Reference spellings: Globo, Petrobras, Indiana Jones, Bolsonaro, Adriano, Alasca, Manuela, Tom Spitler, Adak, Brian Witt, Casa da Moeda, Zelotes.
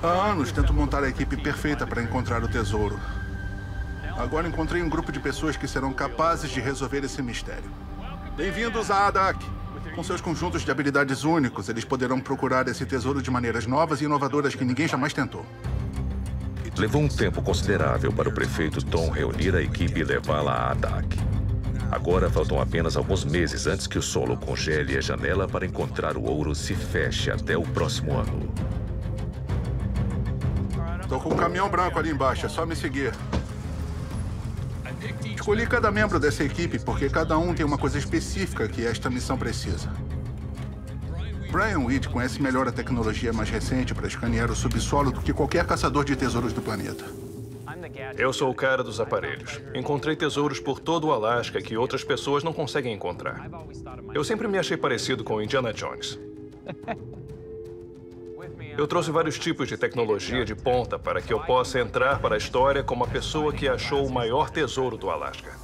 Há anos tento montar a equipe perfeita para encontrar o tesouro. Agora encontrei um grupo de pessoas que serão capazes de resolver esse mistério. Bem-vindos a Adak! Com seus conjuntos de habilidades únicos, eles poderão procurar esse tesouro de maneiras novas e inovadoras que ninguém jamais tentou. Levou um tempo considerável para o prefeito Tom reunir a equipe e levá-la a Adak. Agora faltam apenas alguns meses antes que o solo congele e a janela para encontrar o ouro se feche até o próximo ano. Tô com um caminhão branco ali embaixo, é só me seguir. Escolhi cada membro dessa equipe porque cada um tem uma coisa específica que esta missão precisa. Brian Witt conhece melhor a tecnologia mais recente para escanear o subsolo do que qualquer caçador de tesouros do planeta. Eu sou o cara dos aparelhos. Encontrei tesouros por todo o Alasca que outras pessoas não conseguem encontrar. Eu sempre me achei parecido com Indiana Jones. Eu trouxe vários tipos de tecnologia de ponta para que eu possa entrar para a história como a pessoa que achou o maior tesouro do Alasca.